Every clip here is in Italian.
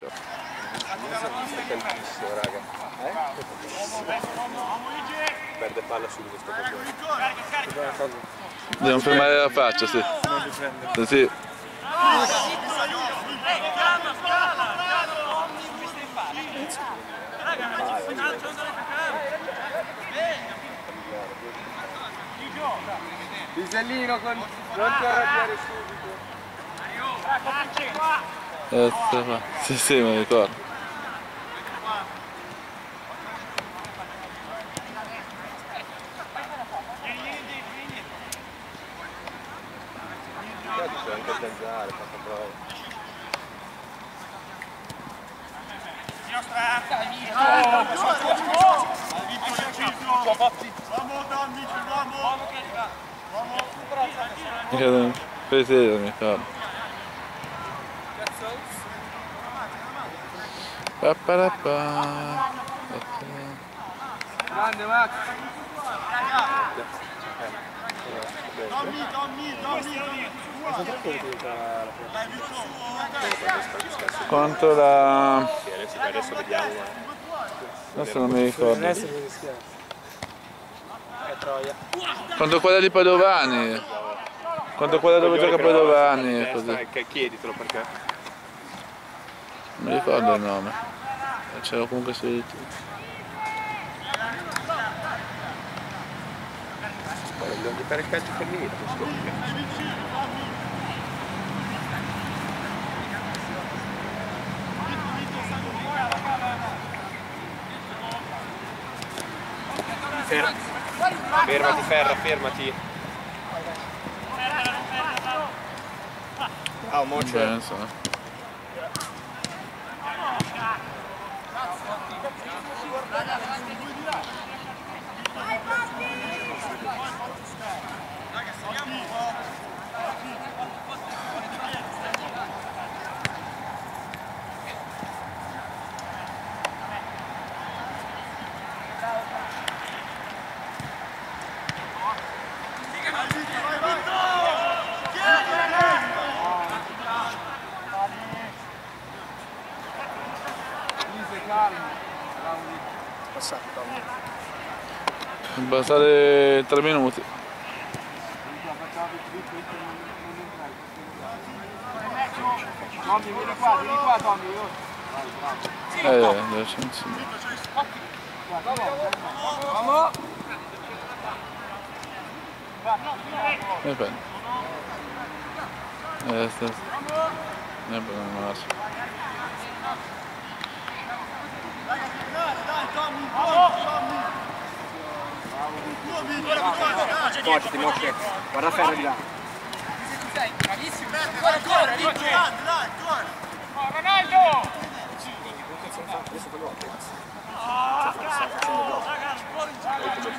Perde palla subito sto coglione. Dobbiamo fermare la faccia, sì. Sì. Pisellino con... non ti arrabbiare subito. Sì, mi ricordo. Grande Max. Quanto la... adesso vediamo. Adesso non mi ricordo. Quanto quella di Padovani. Quanto quella dove gioca Padovani. Così. Chieditelo perché. Non mi ricordo il nome. C'era comunque su YouTube. Devo buttare il calcio femminile, questo fermati, Ferra, fermati. Ah, un mocio. Passare 3 minuti. Tommy, vieni qua Tommy. Vamo. Va bene. Portati, Moshe, guarda Ferro di là. Bravissimo, ancora, lì, dai, Ronaldo! Adesso quello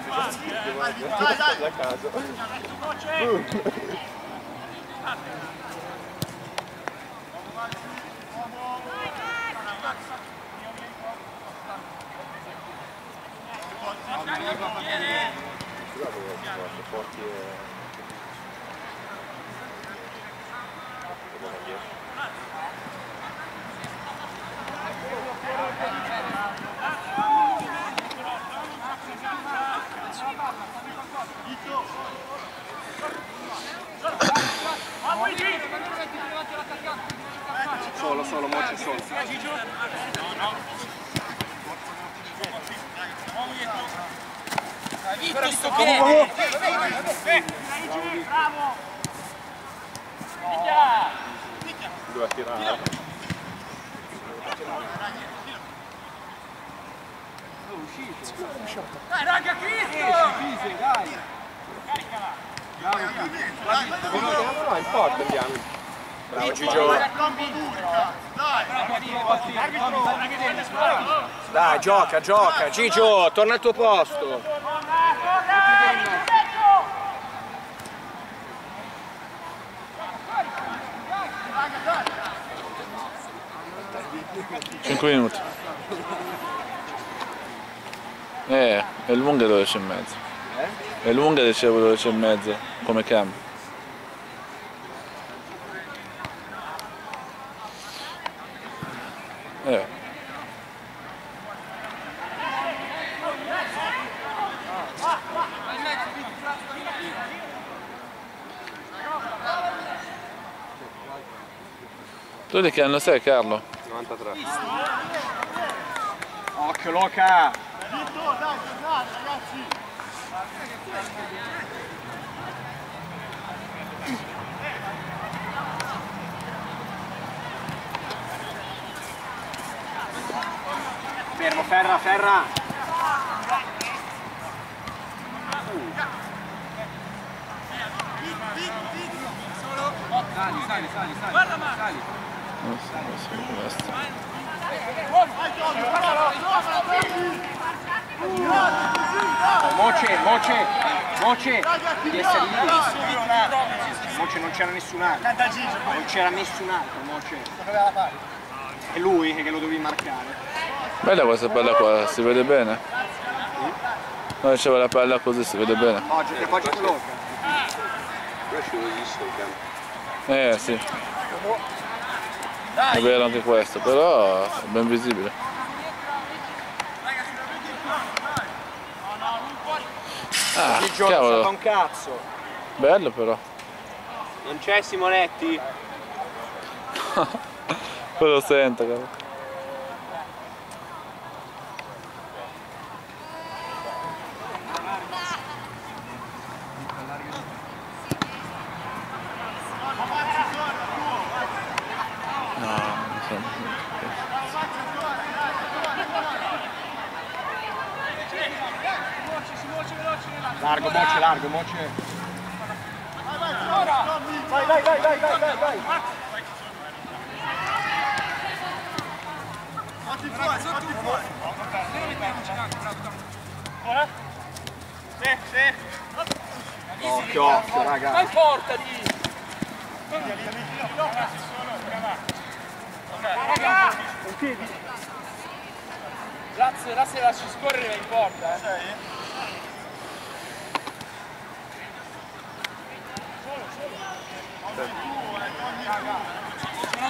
va a caso. Forti e... Solo, molto solo. No. Hai visto sto bene? Bravo! Picchia! Picchia! Doveva tirare. Oh, uscito! Dai, raga, Cristo! Dai! Caricala! Bravo, in porta andiamo. Bravo, Gigio! Dai, gioca, gioca! Gigio, torna al tuo posto! Minuti. È lunga 12 e mezzo. È lunga, dicevo, 12 e mezzo come cambio. Evet. Tu di che anno sei, Carlo? 93. Occhio Loca! Vinto, dai, tornate, ragazzi! Fermo, Ferra, Ferra! Sali, sali, sali, sali, sali! Moce, Moce, Moce, devi essere libero. Moce, non c'era nessun altro. Non c'era nessun altro, Moce. È lui che lo dovevi marcare. Bella questa palla qua, si vede bene. No, c'era la palla così, si vede bene. Oggi che poi c'è quello. Sì. È vero anche questo, però è ben visibile. Ah, cavolo. Bello però. Non c'è Simonetti? Poi lo sento, cavolo. Largo, Moce, largo, Moce. Vai, vai, vai, vai, vai, vai, vai. Fatti fuori, fatti fuori. Ora? Sì, sì. Occhio, occhio, raga. Vai, portati. Ok. Grazie, la se lasci scorrere in porta, eh. Sono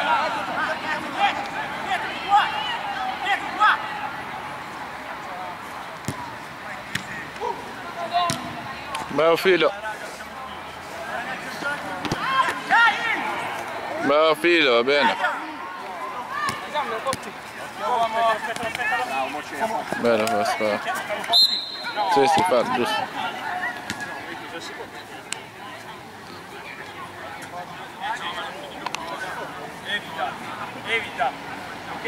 Bravo Filo. Bravo Filo, va bene. Bello questo. Sì, si fa, giusto. Evita, ok?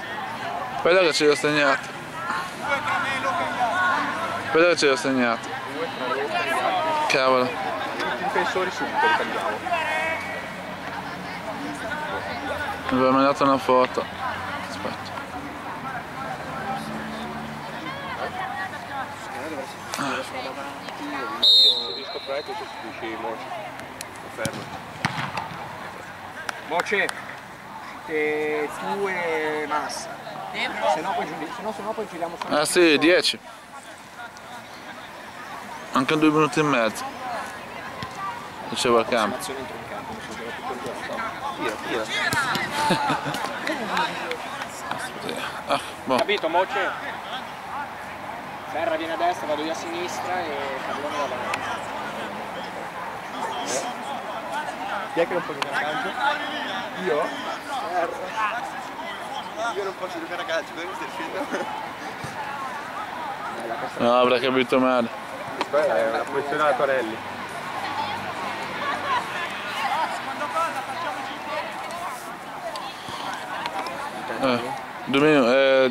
Guarda che ce l'ho segnato. Guarda che ce l'ho segnato. Cavolo. I difensori subito li cambiamo. Mi aveva mandato una foto. Aspetta. Se riesco a fare questo si dice Moce. Fermo. Moce, tu e Massa, se no poi giriamo solo. Ah sì, 10. Anche 2 minuti e mezzo. Dicevo al campo. Tira, tira. Capito Moce? Ferra viene a destra, vado io a sinistra e Carlone va a destra. Jij kan hem pakken naar elkaar. Ja. No, avrà capito male. Ha posizionato Arelli.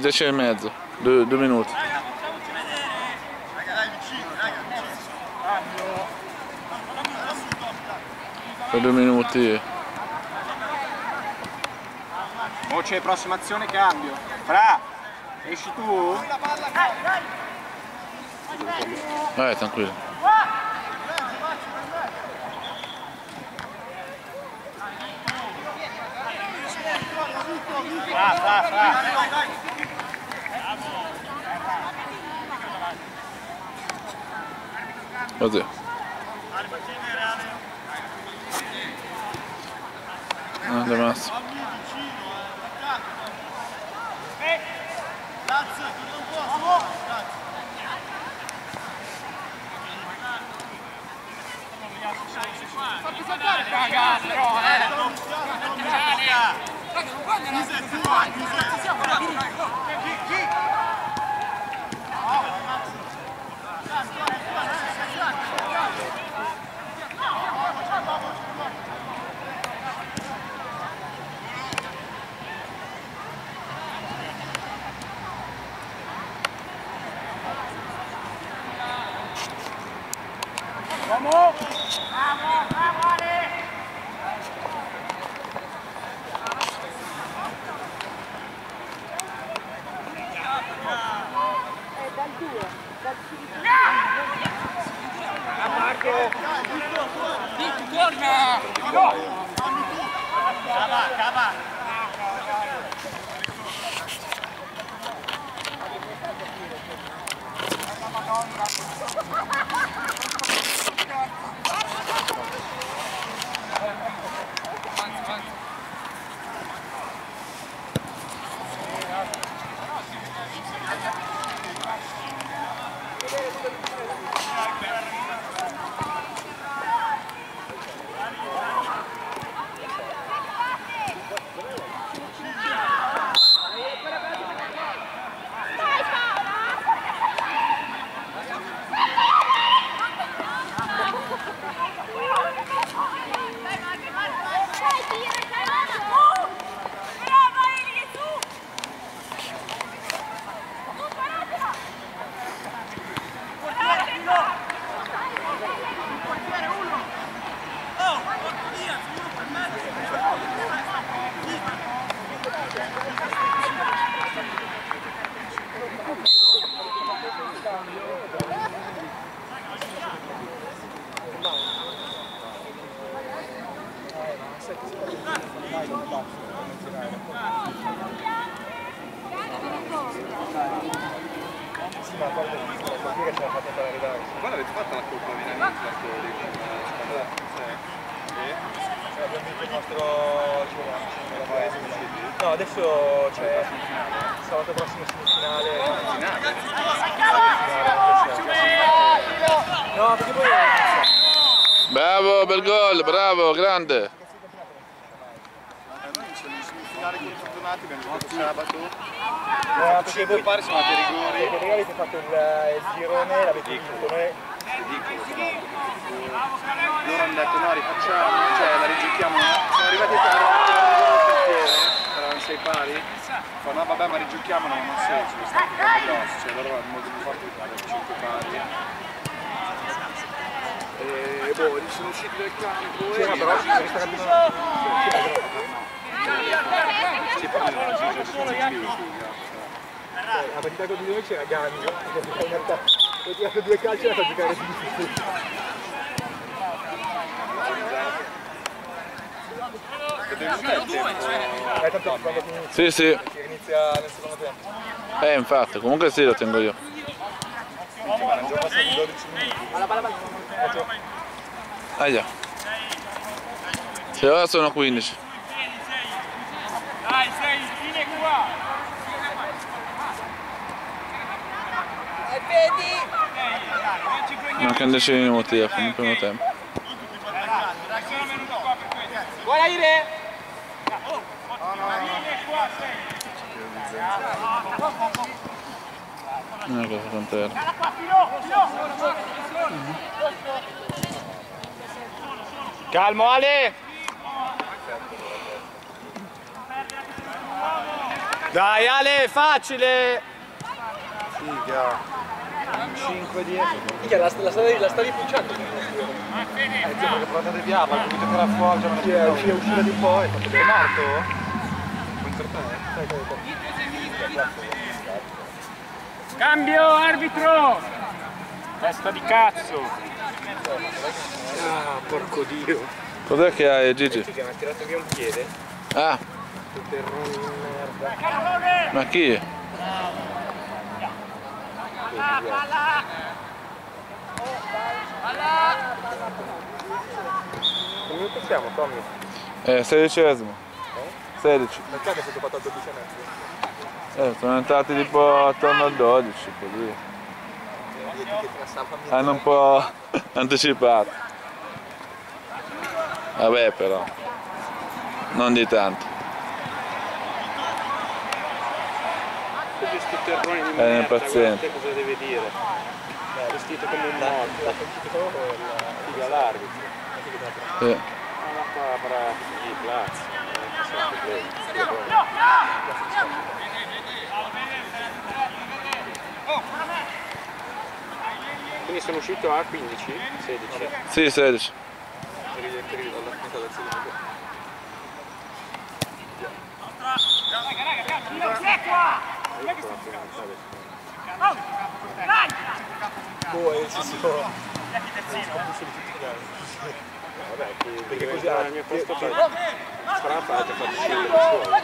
Dieci e mezzo, due minuti. Per due minuti. Mo c'è prossima azione cambio. Fra, esci tu? Vai, tranquillo. Fra. Così. Grande Massimo. Fatti saltare cagata però, grande. Noi siamo stati fortunati, abbiamo fatto sabato. Perché voi pare sono andati ai rigori. I rigori che ha fatto il girone l'avete vinto noi. Loro hanno detto no, rifacciamo, cioè la rigiochiamo. Siamo arrivati a 6 pari. Fa no vabbè ma rigiochiamo, non ha senso, sta grosso, cioè loro hanno molto più forte di fare 5 pari. Boh, sono usciti dal campo e... però si sta capendo... Si parla della giusta la partita con noi c'era Gambio, perché in realtà ho tirato 2 calci e la fa giocare su di tutti. Sì. Che inizia nel secondo tempo. Infatti, comunque sì, lo tengo io. Guarda, già passano 12 minuti. Palla. Ah già, se ora sono 15. Dai, sei fine qua. E vedi? Mancano 10 minuti al primo tempo. Dai, sono venuto qua per questo. Buon aire! No hay que afrontar. Calmo Ale! Dai Ale, facile! Figa! 5-10. La sta ripunciando. Ma bene, è tipo che portate via, ma capito che era fuori, cioè una uscita di poi, è fatto morto? Puoi insertare? Sai che è cambio arbitro! Testa di cazzo! Ah, porco dio! Cos'è che hai Gigi? Che mi ha tirato via un piede. Ah! Ma chi? ¡Pala! ¡Pala! ¿Qué minuto siamo, Tommy? 16esimo. 16. Perché siete passati al 12? Sono entrati tipo attorno al 12, così. Hanno un po' anticipato. Vabbè però, non di tanto. Questi terroni di merda, guardate cosa deve dire. Vestito come un morto, figa l'arbitro. Una cabra di Lazio. Quindi sono uscito a 15? 16? Sì, 16. Poi si può perché così al mio posto strappa ha già fatto uscire la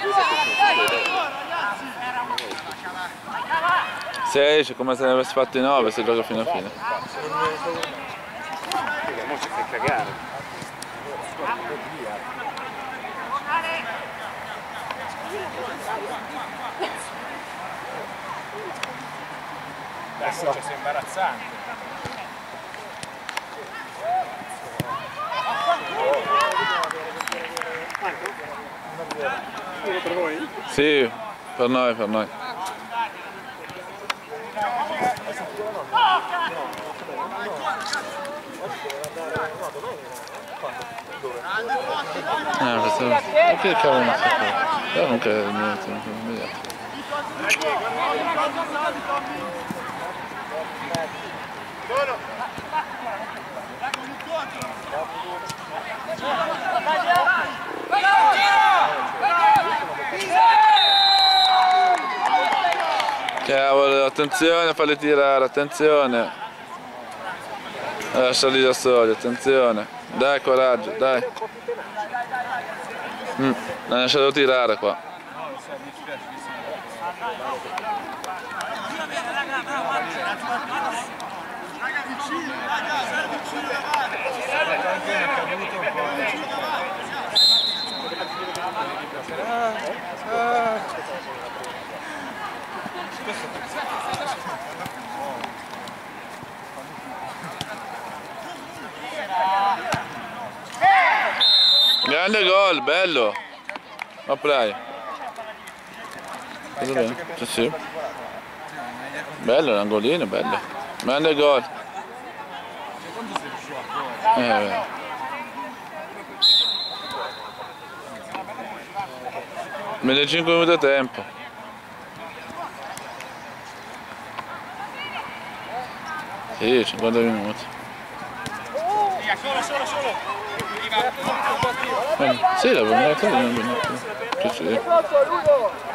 sua 6 come se ne avessi fatti 9 se gioca fino a fine mo ci fai cagare adesso è imbarazzante per voi? Sì, per noi, per noi. Perché cavolo non si fa? Non credo niente, non credo niente. Cavolo, attenzione a farli tirare, attenzione. Lasciali da soli, attenzione. Dai coraggio, dai. L'hanno lasciato tirare qua. Grande gol, bello! Ma play! Sì. Bello l'angolino, bello! Grande gol! Meno 5 minuti a tempo. Sì, 50 minuti. Sì, la buona cosa non è una sì.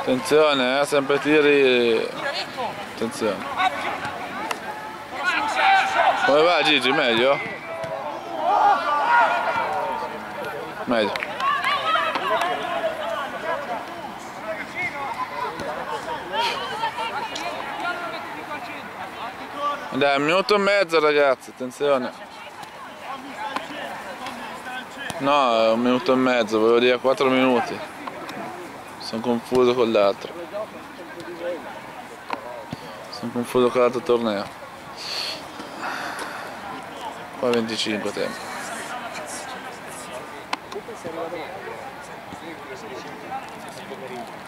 Attenzione, sempre tiri. Attenzione. Come va Gigi? Meglio? Meglio. Dai, 1 minuto e mezzo ragazzi, attenzione. No, 1 minuto e mezzo, volevo dire 4 minuti. Sono confuso con l'altro. Sono confuso con l'altro torneo. Qua 25 tempo.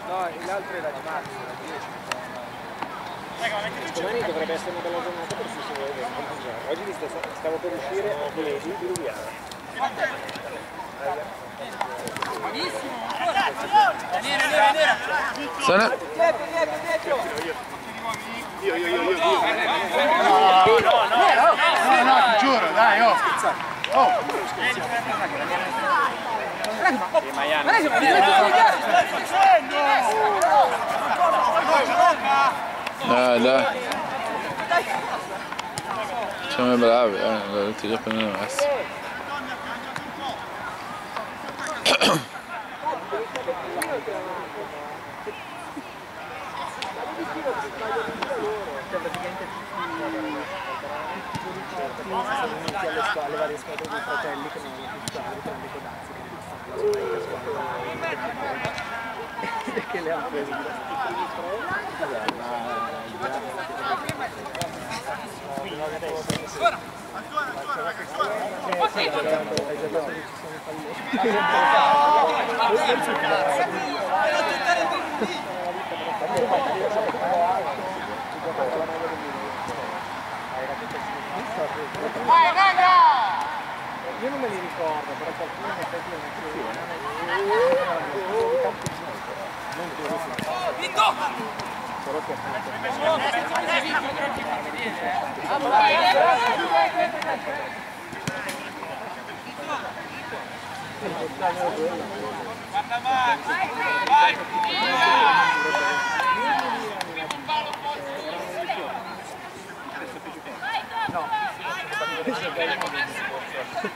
No, l'altro era di marzo, era 10. Domani dovrebbe essere una bella giornata per sostenere il mangiare. Oggi stavo per uscire a Milesi di Lubiana. Benissimo, ancora! Io. No, ti giuro, dai, oh! Oh! Dai. Siamo bravi, la tira appena messa. Le varie squadre dei fratelli che non hanno che le hanno prese. Vai raga! Io non me li ricordo, però qualcuno mi ha detto che non è Vai! Era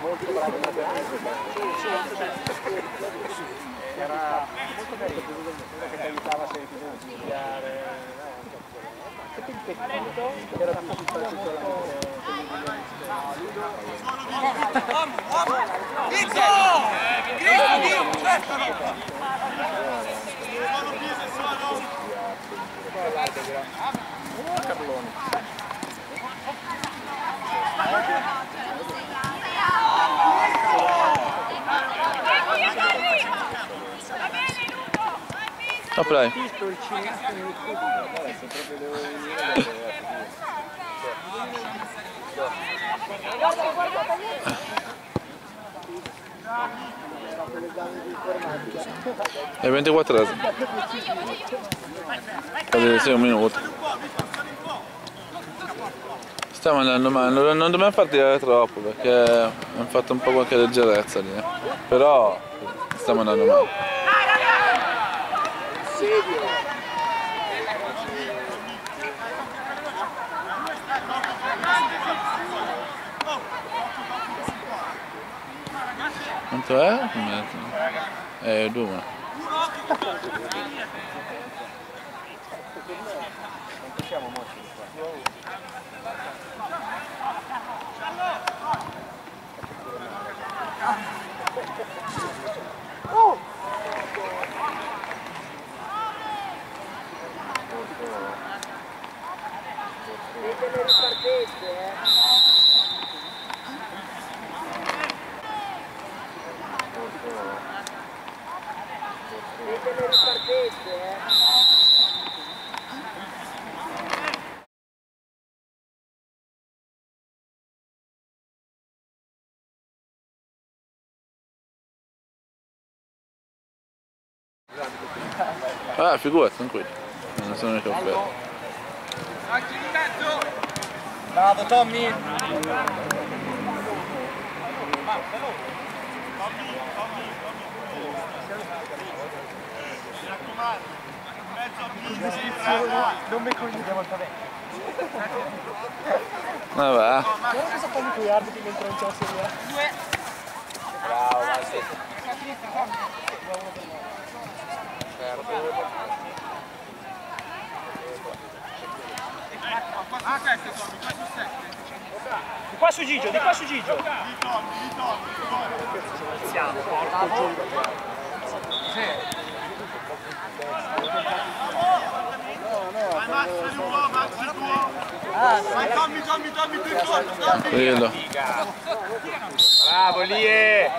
molto bravo, era molto bello che ti aiutava sempre a studiare, perché il tecnico era un po' particolare. Opla aí. É 24 horas. Pode ser 1 minuto. Stiamo andando male, non dobbiamo far tirare troppo perché hanno fatto un po' qualche leggerezza lì. Però stiamo andando male. Quanto è? È 2. Deve ripartire. Ah, figura, tranquilo. Non sono mica un bello. Anche di mezzo! Bravo Tommy! Mi raccomando, mezzo a non mi cogliete molto bene. Ma va. Non so come cuidarti che dentro non c'è la serie. Bravo, vai, sì. Ah, questo è 7. Di qua su Gigio, di qua su Gigio. Siamo, porco giù. Sì. Ma dammi intorno! Bravo Lie!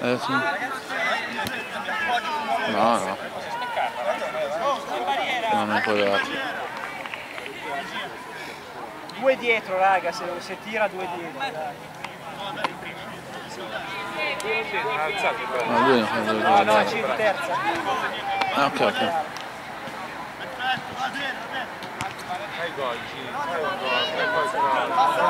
Sì. No. No, non puoi darlo. Due dietro raga, se tira due dietro. No, c'è in terza. Ah, ok. Fai gol, Gigi, fai un gol, fai qualcosa.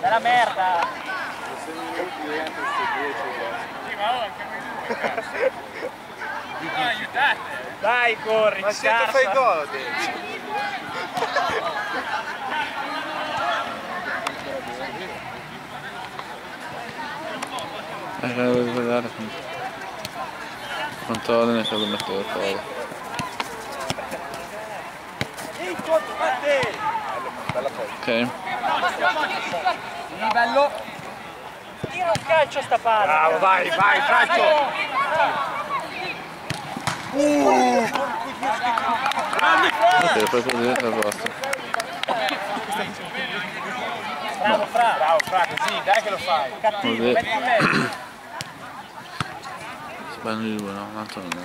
È la merda! Sì, ma ora anche qui. Aiutate! Dai, corri, ma se tu fai gol, devi guardare. Controllen eso lo mejor de todo. Ok. Livello. Tira un calcio a sta palla. Bravo, vai, calcio. Ok, poi così è vostro. Bravo Fra, così, dai che lo fai. Cattivo, metti in mezzo. Vanno due, no? Un altro no. Sì.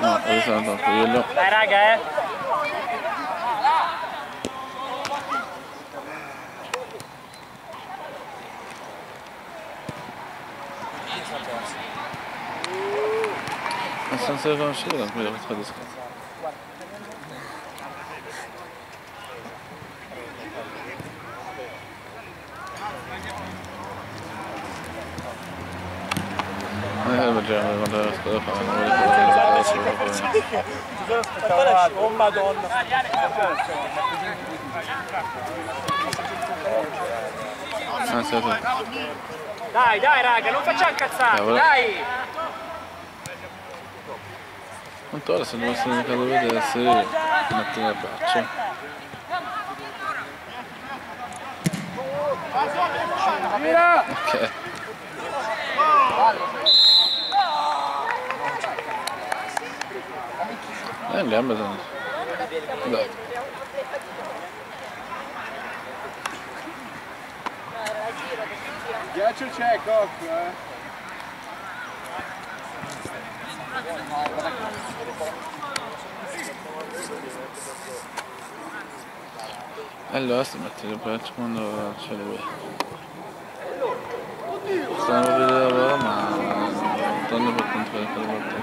No, adesso non tocco quello. Dai raga, Non se lo conoscevo da quello che ho fatto scasso. Non già quando ero a scuola fa, non volevo fare. Oh madonna! Dai raga, non facciamo cazzate, dai! Ancora se non va a essere caso deve essere una prima braccia. Ok. In gamba sono. Dai. Ghiaccio c'è, Cocco, Allora si mette le braccia quando c'è lui. Stanno per vedere ma non torno per controllare per volta.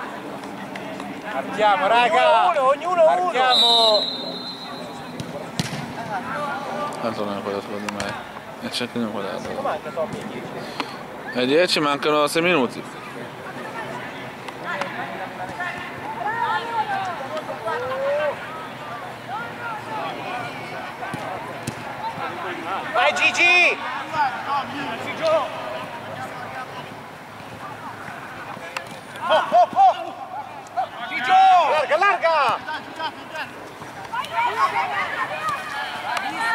Partiamo raga! Ognuno! Partiamo! Tanto non è quello secondo me. E c'è che non guardato. È 10, mancano 6 minuti. Vai Gigi! Oh! Gigi! Larga!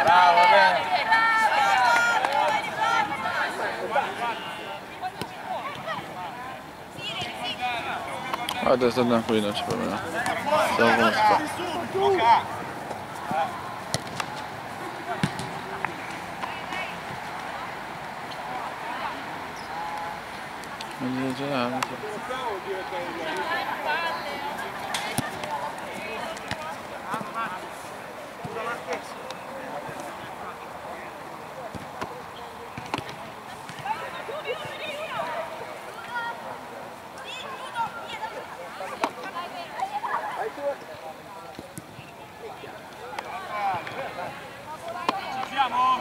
Bravo, bene! Guarda, sta tranquillo, non c'è problema. Stavo con lo spazio. non c'è niente. Ci siamo!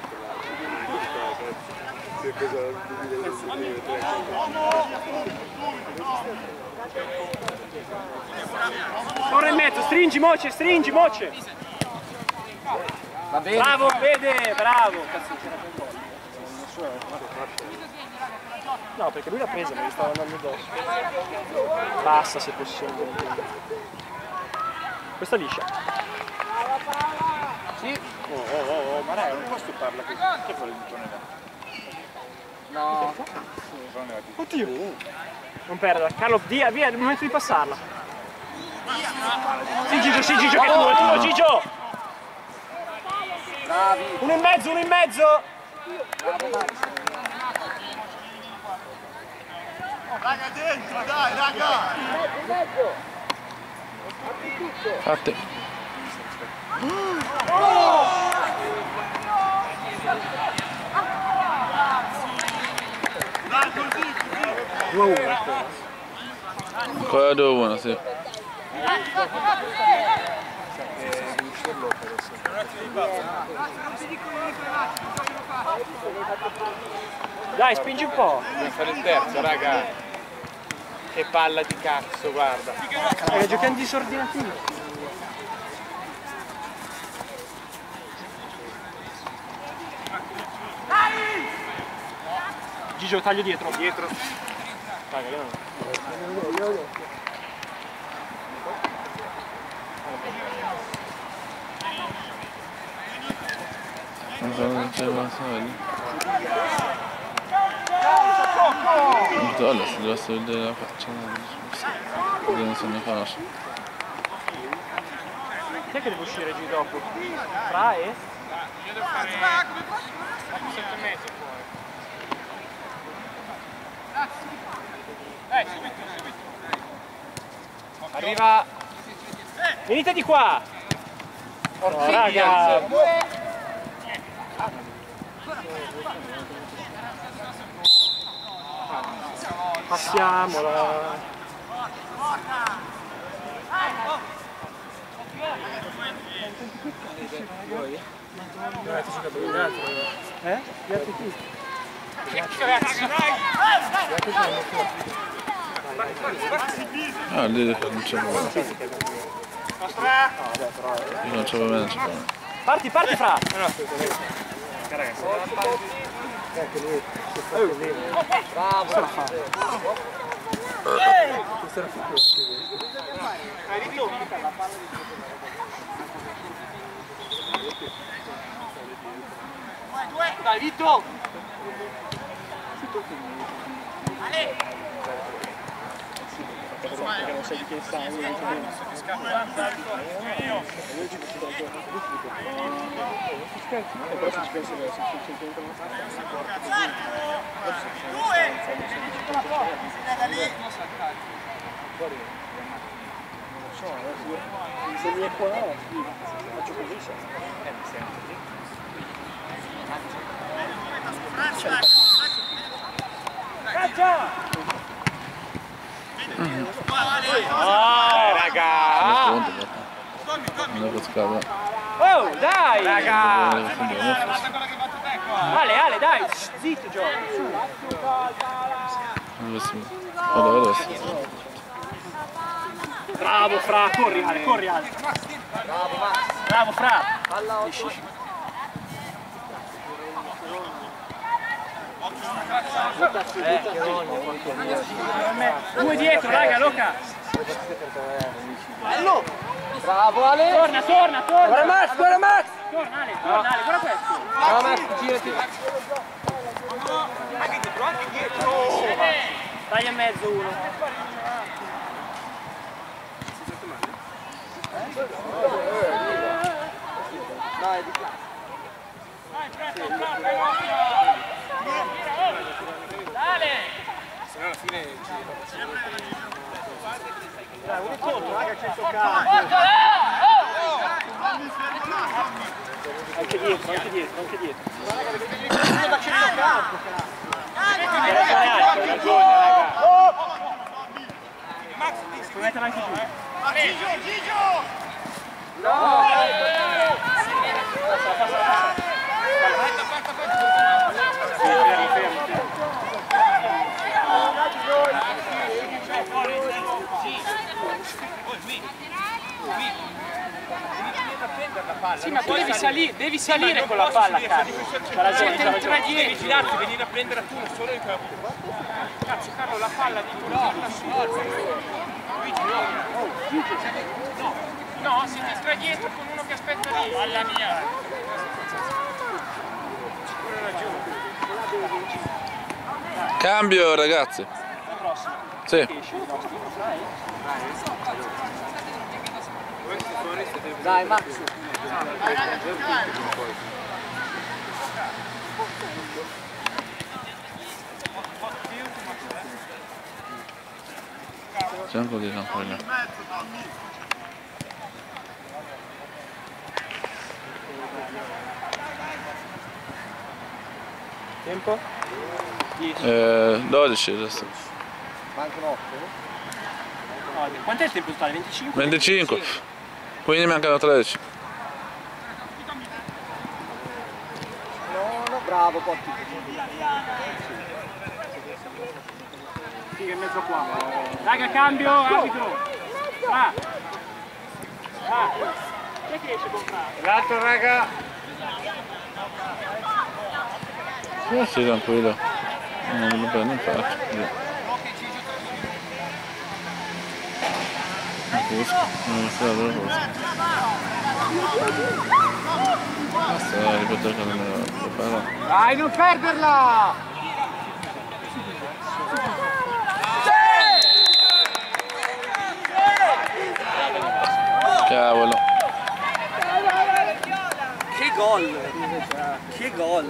Corre in mezzo, stringi Moce! Va bene. Bravo Fede, bravo! No, perché lui l'ha presa, ma gli stava andando addosso. Passa se possibile. Questa liscia. Sì. Oh, ma dai, non posso parla così. Che fuori di giorno là? No, oddio, non perderla, Carlo, via, è il momento di passarla. Sì Gigio, che tu, è tuo Gigio! Bravi. Uno in mezzo! Raga, dentro, dai, raga! In mezzo! Fatti! Oh! Ancora 2-1, sì. Dai, spingi un po'. Devi fare il terzo, raga. Che palla di cazzo, guarda. Giochiamo disordinativo. Gigio, taglio dietro. Raga, io non... Non c'è la soglia. Madonna, se dovesse vedere la faccia... Così non se ne conosce. Chi è che deve uscire Gigio dopo? Fra e? Io devo fare... 7 metri. Subito. Arriva. Venite di qua. Oh, raga. Passiamola. Ah, lì non c'è nulla. Io non c'è bene, Parti Fra! Ragazzi, bravo! Dai, Vito! Perché non sai di che stai, raga! Oh, dai! Raga! Ale, dai! Zitto, gioco! Bravo, Fra! Corri, Ale! Bravo, Fra! Due dietro, raga, Luca! Bello! Bravo Ale! Torna! Guarda Max! Torna Ale, guarda questo. No, Marco, girati. Ma che dentro, anche dietro. Taglia e mezzo uno. Si sente male? Dai, di qua. Dai, presto, Dale! Se no alla fine gira. Dai, un incontro, raga, c'è il suo calcio. Anche dietro, anche dietro, anche dietro. Ma c'è il campo, cazzo! Max, metterla anche tu. Gigio, Gigio! No! Passa, passa, passa. Aspetta, Sì, ma tu devi salire con la palla, Carlo. La gente non tra devi girarti, venire a prendere a tu, non solo in capo. Cazzo, Carlo, la palla di tu no, no. No, siete tra dietro con uno che aspetta lì. Palla mia. Cambio, ragazzi. Sì. Dai, Max. C'è un po' di campo là. Tempo? 12 adesso. Mancano 8? No, quant'è il tempo totale? 25? 25. Quindi mancano 13. No, no, bravo, Potti. Figa in mezzo qua. Raga, cambio, arbitro. Va. Va. Chi è che esce con Fra? L'altro, raga. Sì, sì, tranquillo. Non lo prendo in faccia. Dai, non perderla! Cavolo! Che gol! Che gol!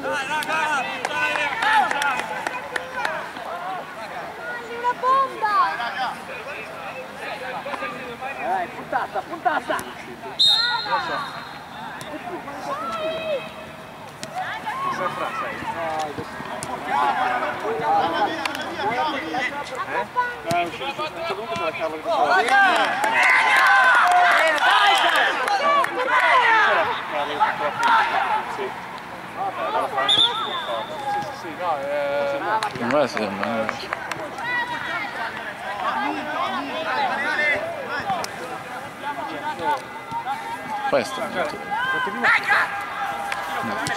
Una bomba! Dai, puntata, puntata! Questo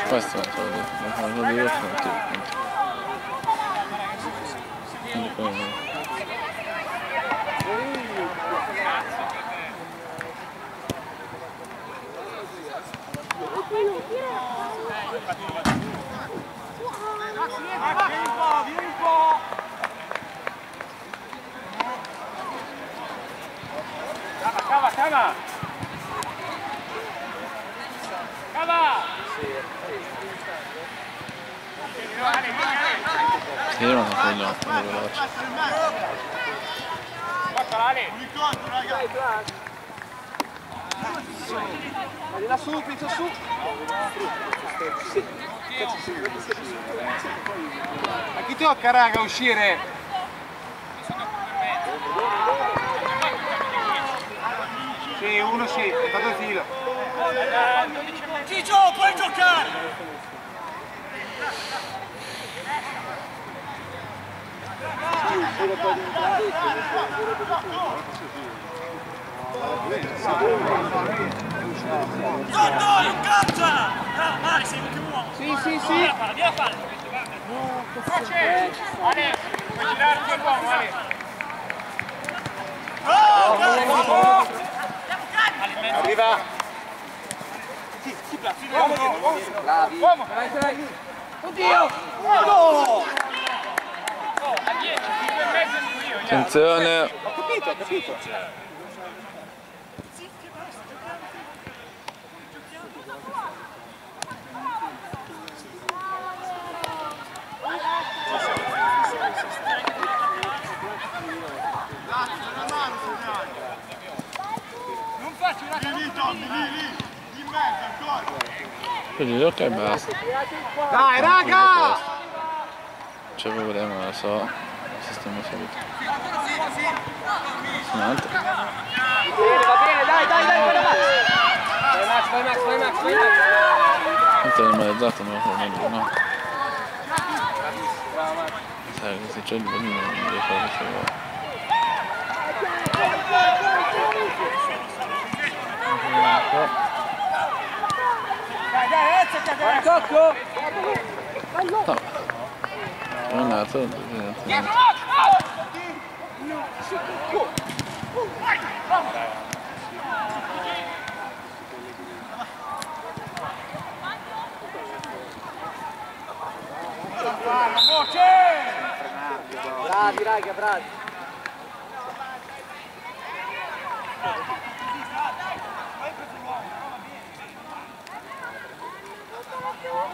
questo non lo devo fare. Raga, uscire! Sì, uno sì, è stato il filo. Ciccio, puoi giocare! Sotto, caccia! Vai, sei più uomo! Sì, sì, sì! Via a fare! Coce! Ale! Puoi girare il tuo uomo, Ale! Oh! Bravo! Arriva! Sí, sí, Plácido. Vamos, vamos. Vamos. Oddio! No! A 10, 5 e mezzo di io. Attenzione. Ho capito. Sì, che basta, gioca e basta. Dai raga! Ce lo vedremo, non lo so, sistema solito. Va bene, dai, quella va! Vai Max! Non è normalizzato, non lo so, no? Sai, se c'è il bambino non deve fare se vuole. Cocco! No, è andato, bravi raga, bravi! Oh,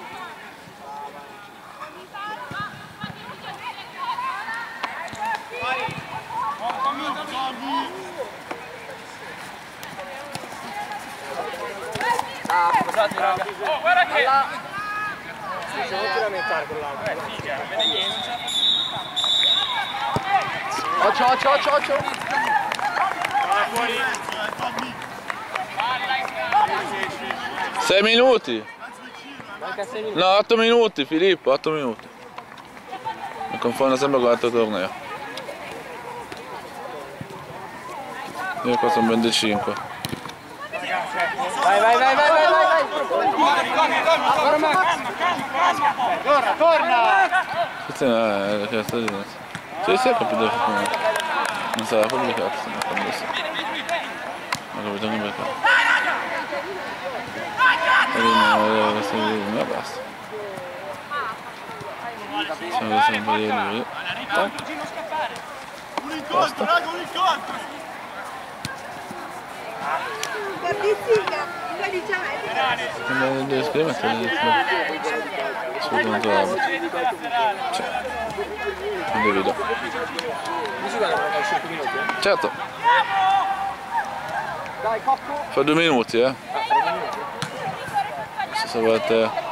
guarda che! Si può pure aumentare con l'altro. Figa, non vede niente. Occio! Vai fuori! 6 minuti! Manca 6 minuti! No, 8 minuti Filippo, 8 minuti. Mi confondo sempre con l'altro torneo. Io qua sono 25. Vai! Torna! Questa è la cazzo di danza. Cioè si è capito che non sarà proprio cazzo, ma quando lo so. Ma lo vedo non per caso. E basta. Sono sempre lì. Un incontro! Partizia! Non devo scrivere, non devo. Certo. Fa 2 minuti, eh. Se volete.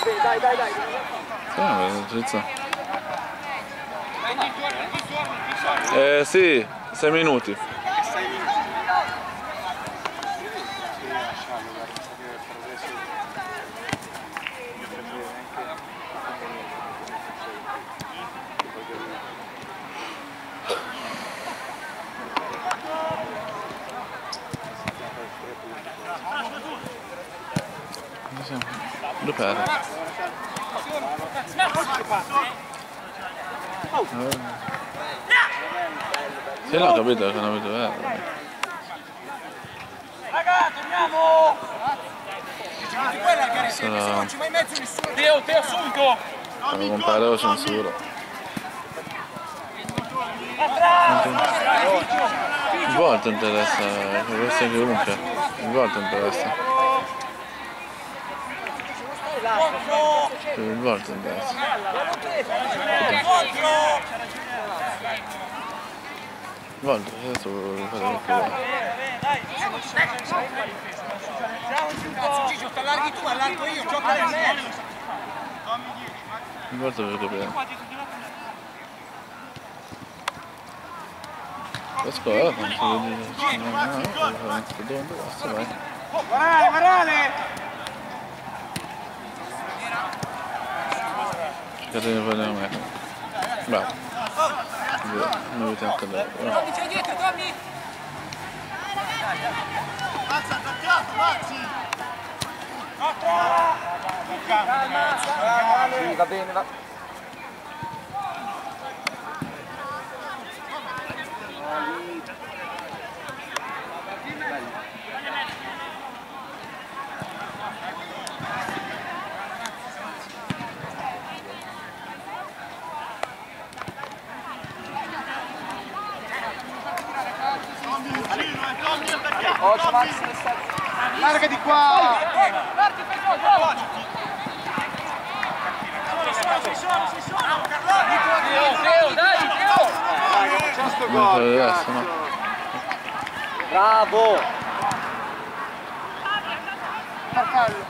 Sì, va bene, dai. Sì, 6 minuti. Sì, no, capito, sono abituato. Raga, torniamo! Quella è che se non ci va in mezzo nessuno. Te assunto! Non parlo censura. Un volta interessa, questo è comunque. Un volta interessa. Volta, adesso volevo fare un po'. Cazzo Gigio, ti allarghi tu, allargo io, gioca nel mezzo. Un volta volevo capire. Ascolta, non si vede. Guardale! Cercate di prendere a me. Bravo. Non vi tocca bene. Tommy, c'è dietro, Tommy! Larga di qua! Parti per noi, bravo! Ci sono! Carlotti! Dai, c'è sto gol! Bravo! Carcallo!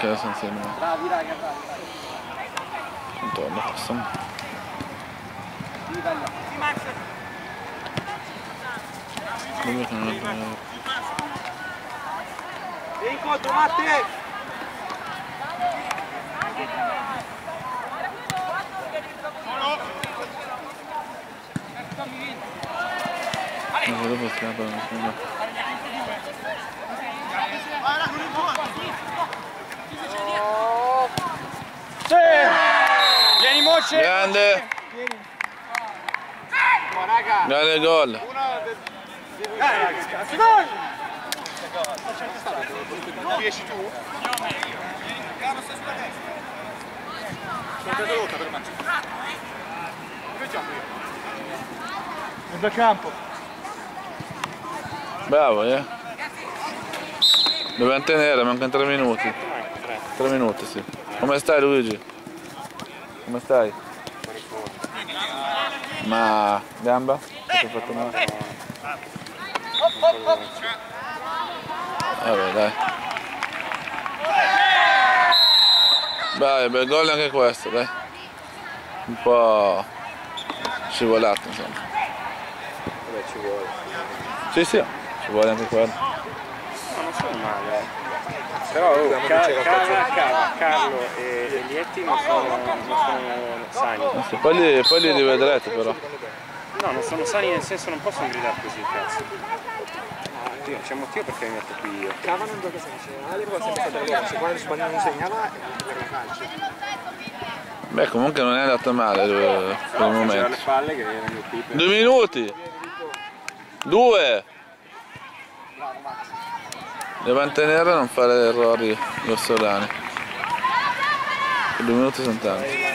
Quedó sin cima. Con todos los que son. Ven, Coto, mate. No puedo buscar para nosotros. Vieni Moce! Grande! Grande gol! Gol! Riesci tu? Carlo sei sulla destra! Sono preso rotta per mangiare! Dove gioco io? Nel campo! Bravo, eh! Dobbiamo tenere, mancano 3 minuti! 3 minuti, sì! Come stai Luigi? Come stai? Ma gamba? Ti ho fatto male? Vabbè dai. Bravo, bel gol anche questo, dai. Un po' scivolato insomma. Vabbè ci vuole. Sì, ci vuole anche quello. No, non sono male, Però Carlo e Lietti non sono sani. Poi li rivedrete però. No, non sono sani nel senso non possono gridare così, cazzo. Oddio, c'è un motivo perché mi metto qui io. Cava non gioca semifinale, però sempre stata la voce. Quando il spagnolo non segnava, era la calcio. Beh, comunque non è andato male per il momento. 2 minuti! 2! Bravo Max. Devo mantenere e non fare errori grossolani. 2 minuti sono tanti.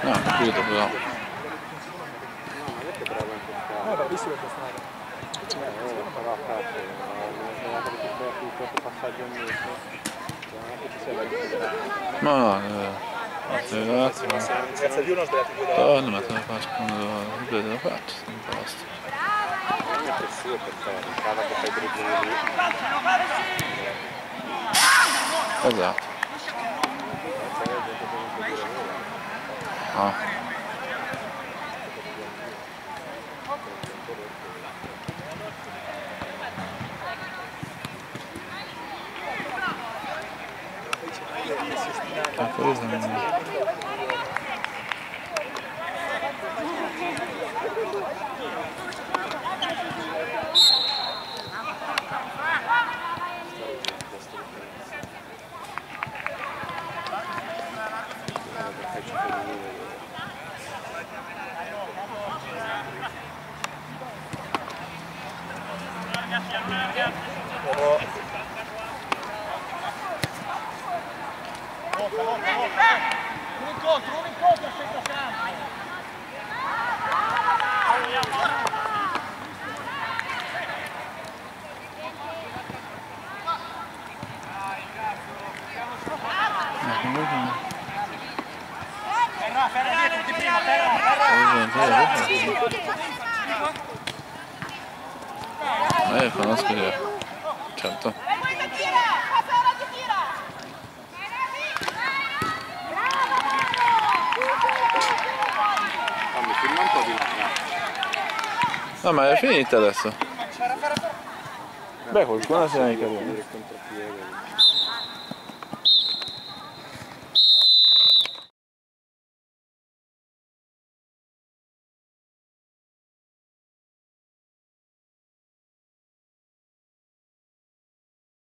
No, non capito però. No, non è che bravo anche qua. No, è bravissimo questa strada. Però cazzo, non ha capito più questo passaggio in mezzo. Non è che ci sia la libera. No. Senza di uno ho sbagliato 2 volte. No, ma te la faccio sono in posto. È pressivo perché rincava che fai dribbling lì. Esatto. Ah. Un incontro senza sangue. Terra dietro di prima, terra. Fanno scrivere. Certo. No, ma è finita adesso. Beh, qualcuno se ne è caduto.